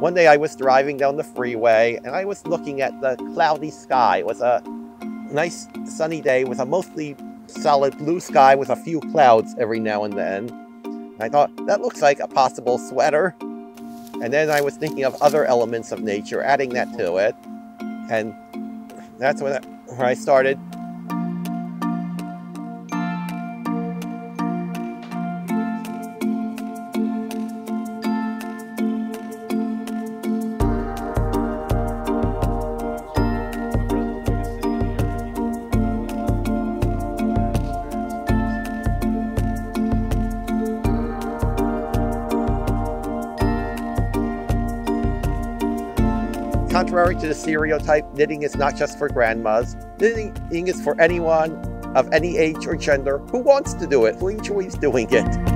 One day I was driving down the freeway and I was looking at the cloudy sky. It was a nice sunny day with a mostly solid blue sky with a few clouds every now and then. I thought, that looks like a possible sweater. And then I was thinking of other elements of nature, adding that to it. And that's when I started. Contrary to the stereotype, knitting is not just for grandmas. Knitting is for anyone of any age or gender who wants to do it, who enjoys doing it.